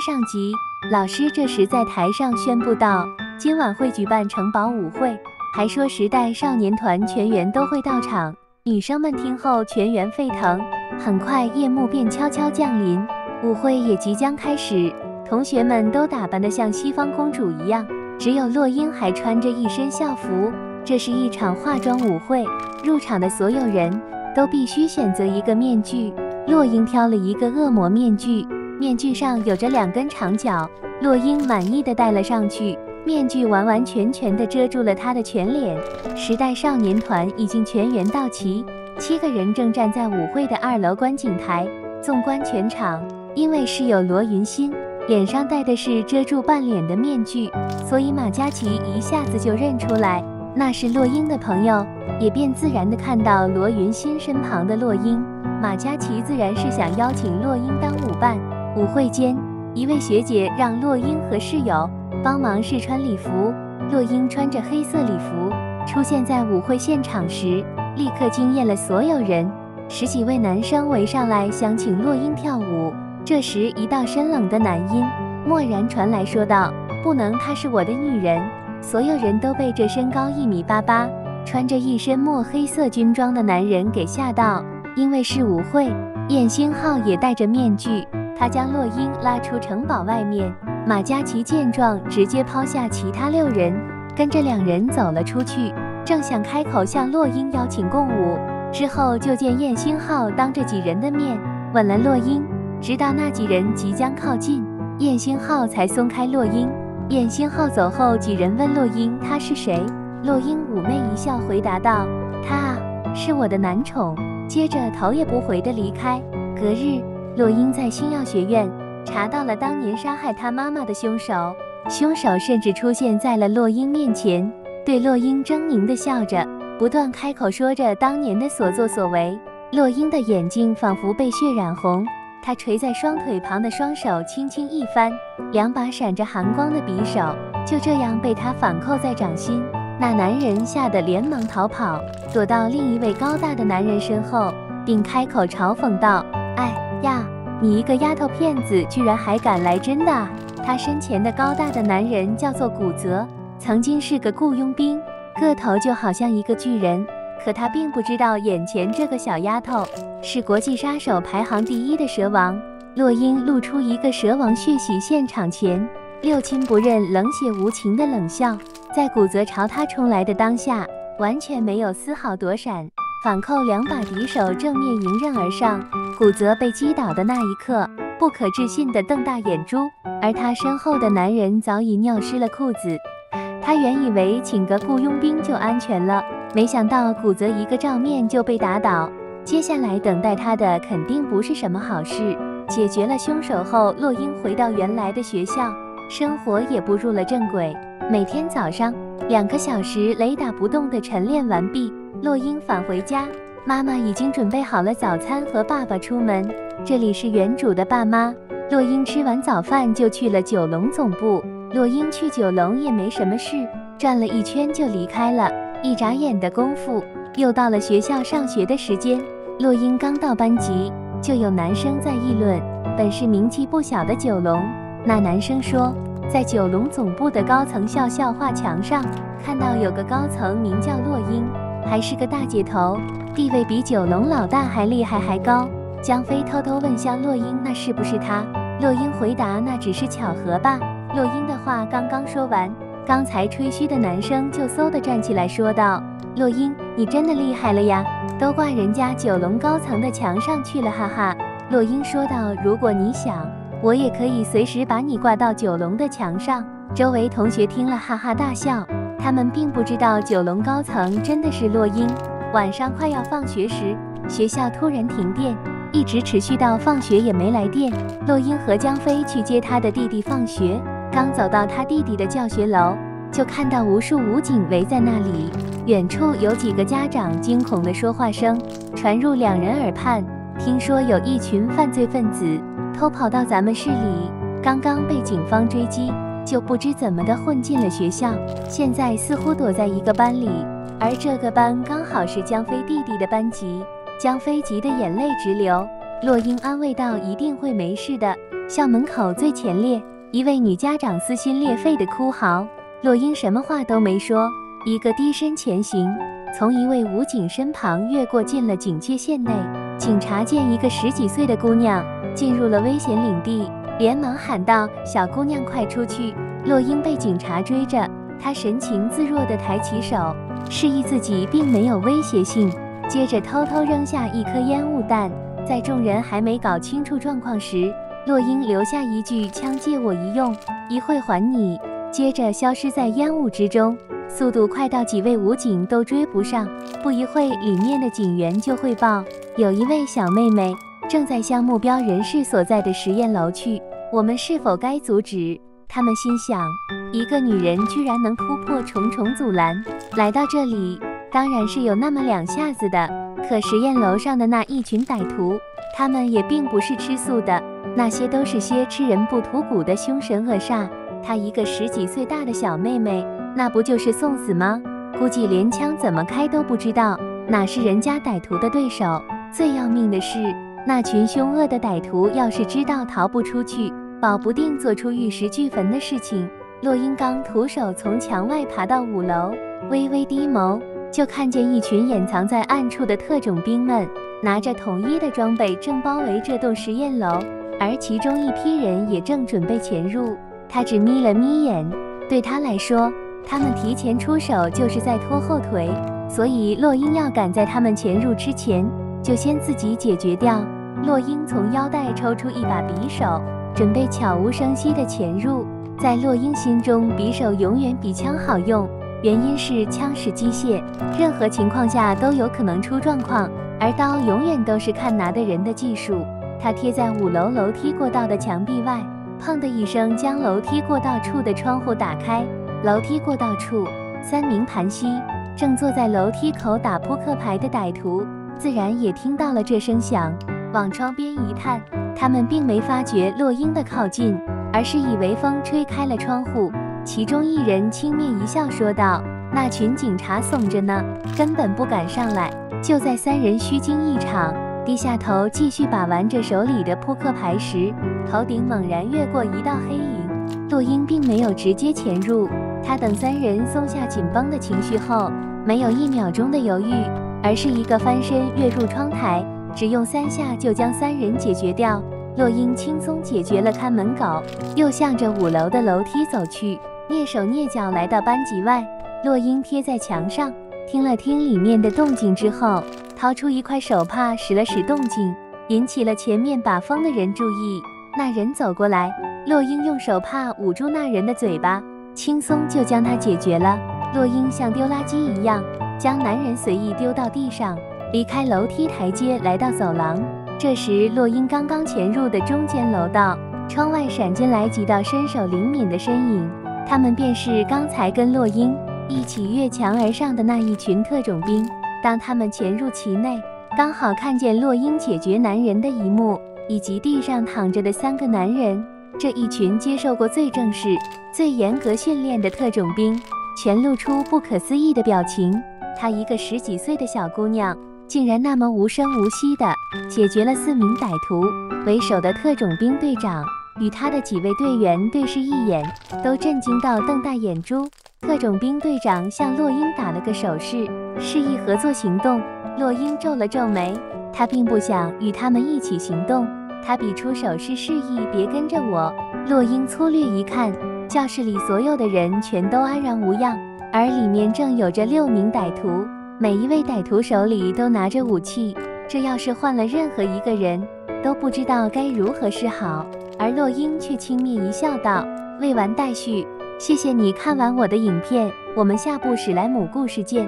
接上集，老师这时在台上宣布道：“今晚会举办城堡舞会，还说时代少年团全员都会到场。”女生们听后全员沸腾。很快夜幕便悄悄降临，舞会也即将开始。同学们都打扮得像西方公主一样，只有洛英还穿着一身校服。这是一场化妆舞会，入场的所有人都必须选择一个面具。洛英挑了一个恶魔面具，面具上有着2根长角。洛英满意的戴了上去，面具完完全全的遮住了她的全脸。时代少年团已经全员到齐，7个人正站在舞会的2楼观景台，纵观全场。因为室友罗云欣脸上戴的是遮住半脸的面具，所以马嘉祺一下子就认出来，那是洛英的朋友，也便自然地看到罗云欣身旁的洛英。马嘉祺自然是想邀请洛英当舞伴。舞会间，一位学姐让洛英和室友帮忙试穿礼服。洛英穿着黑色礼服出现在舞会现场时，立刻惊艳了所有人。10几位男生围上来想请洛英跳舞。这时一道深冷的男音蓦然传来，说道：“不能，她是我的女人。”所有人都被这身高1.88、穿着一身墨黑色军装的男人给吓到。因为是舞会，燕星浩也戴着面具，他将洛英拉出城堡外面。马嘉祺见状，直接抛下其他6人，跟着2人走了出去，正想开口向洛英邀请共舞，之后就见燕星浩当着几人的面吻了洛英，直到那几人即将靠近，燕星浩才松开洛英。燕星浩走后，几人问洛英他是谁，洛英妩媚一笑回答道：“他啊，是我的男宠。”接着头也不回地离开。隔日，洛英在星耀学院查到了当年杀害他妈妈的凶手，凶手甚至出现在了洛英面前，对洛英狰狞地笑着，不断开口说着当年的所作所为。洛英的眼睛仿佛被血染红，他垂在双腿旁的双手轻轻一翻，2把闪着寒光的匕首就这样被他反扣在掌心。那男人吓得连忙逃跑，躲到另一位高大的男人身后，并开口嘲讽道：“哎呀，你一个丫头片子，居然还敢来真的啊！”他身前的高大的男人叫做古泽，曾经是个雇佣兵，个头就好像一个巨人。可他并不知道眼前这个小丫头是国际杀手排行第1的蛇王。洛英露出一个蛇王血洗现场前六亲不认、冷血无情的冷笑，在古泽朝他冲来的当下，完全没有丝毫躲闪，反扣2把匕首正面迎刃而上。古泽被击倒的那一刻，不可置信地瞪大眼珠，而他身后的男人早已尿湿了裤子。他原以为请个雇佣兵就安全了，没想到古泽一个照面就被打倒，接下来等待他的肯定不是什么好事。解决了凶手后，洛英回到原来的学校，生活也步入了正轨。每天早上2个小时雷打不动的晨练完毕，洛英返回家，妈妈已经准备好了早餐和爸爸出门。这里是原主的爸妈。洛英吃完早饭就去了九龙总部。洛英去九龙也没什么事，转了一圈就离开了。一眨眼的功夫，又到了学校上学的时间。洛英刚到班级，就有男生在议论本市名气不小的九龙。那男生说，在九龙总部的高层校校画墙上看到有个高层名叫洛英，还是个大姐头，地位比九龙老大还厉害还高。江飞偷偷问向洛英，那是不是他？洛英回答，那只是巧合吧。洛英的话刚刚说完，刚才吹嘘的男生就嗖地站起来说道：“洛英，你真的厉害了呀，都挂人家九龙高层的墙上去了，哈哈。”洛英说道：“如果你想，我也可以随时把你挂到九龙的墙上。”周围同学听了哈哈大笑，他们并不知道九龙高层真的是洛英。晚上快要放学时，学校突然停电，一直持续到放学也没来电。洛英和江飞去接他的弟弟放学，刚走到他弟弟的教学楼，就看到无数武警围在那里，远处有几个家长惊恐的说话声传入2人耳畔。听说有一群犯罪分子偷跑到咱们市里，刚刚被警方追击，就不知怎么的混进了学校，现在似乎躲在一个班里，而这个班刚好是江飞弟弟的班级。江飞急得眼泪直流。洛英安慰道：“一定会没事的，校门口最前列，一位女家长撕心裂肺的哭嚎。洛英什么话都没说，一个低身前行，从一位武警身旁越过，进了警戒线内。警察见一个十几岁的姑娘进入了危险领地，连忙喊道：“小姑娘，快出去！”洛英被警察追着，她神情自若地抬起手，示意自己并没有威胁性，接着偷偷扔下一颗烟雾弹。在众人还没搞清楚状况时，洛英留下一句“枪借我一用，一会还你”，接着消失在烟雾之中，速度快到几位武警都追不上。不一会，里面的警员就汇报，有一位小妹妹正在向目标人士所在的实验楼去，我们是否该阻止？他们心想，一个女人居然能突破重重阻拦，来到这里，当然是有那么两下子的。可实验楼上的那一群歹徒，他们也并不是吃素的，那些都是些吃人不吐骨的凶神恶煞。她一个十几岁大的小妹妹，那不就是送死吗？估计连枪怎么开都不知道，哪是人家歹徒的对手？最要命的是，那群凶恶的歹徒要是知道逃不出去，保不定做出玉石俱焚的事情。洛英刚徒手从墙外爬到5楼，微微低眸，就看见一群掩藏在暗处的特种兵们，拿着统一的装备，正包围这栋实验楼，而其中一批人也正准备潜入。他只眯了眯眼，对他来说，他们提前出手就是在拖后腿，所以洛英要赶在他们潜入之前，就先自己解决掉。洛英从腰带抽出一把匕首，准备悄无声息地潜入。在洛英心中，匕首永远比枪好用。原因是枪是机械，任何情况下都有可能出状况，而刀永远都是看拿的人的技术。它贴在5楼楼梯过道的墙壁外，砰的一声将楼梯过道处的窗户打开。楼梯过道处，三名盘膝正坐在楼梯口打扑克牌的歹徒，自然也听到了这声响，往窗边一探。他们并没发觉洛英的靠近，而是以为风吹开了窗户。其中一人轻蔑一笑说道：“那群警察怂着呢，根本不敢上来。”就在三人虚惊一场，低下头继续把玩着手里的扑克牌时，头顶猛然越过一道黑影。洛英并没有直接潜入，他等三人松下紧绷的情绪后，没有一秒钟的犹豫，而是一个翻身跃入窗台，只用3下就将三人解决掉。洛英轻松解决了看门狗，又向着5楼的楼梯走去。蹑手蹑脚来到班级外，洛英贴在墙上听了听里面的动静之后，掏出一块手帕使了使动静，引起了前面把风的人注意。那人走过来，洛英用手帕捂住那人的嘴巴，轻松就将他解决了。洛英像丢垃圾一样将男人随意丢到地上，离开楼梯台阶来到走廊。这时洛英刚刚潜入的中间楼道，窗外闪进来几道身手灵敏的身影，他们便是刚才跟洛英一起越墙而上的那一群特种兵。当他们潜入其内，刚好看见洛英解决男人的一幕，以及地上躺着的3个男人。这一群接受过最正式、最严格训练的特种兵，全露出不可思议的表情。她一个十几岁的小姑娘，竟然那么无声无息地解决了4名歹徒。为首的特种兵队长与他的几位队员对视一眼，都震惊到瞪大眼珠。特种兵队长向洛英打了个手势，示意合作行动。洛英皱了皱眉，他并不想与他们一起行动。他比出手势示意别跟着我。洛英粗略一看，教室里所有的人全都安然无恙，而里面正有着6名歹徒，每一位歹徒手里都拿着武器。这要是换了任何一个人，都不知道该如何是好。而洛英却轻蔑一笑道：“未完待续，谢谢你看完我的影片，我们下部史莱姆故事见。”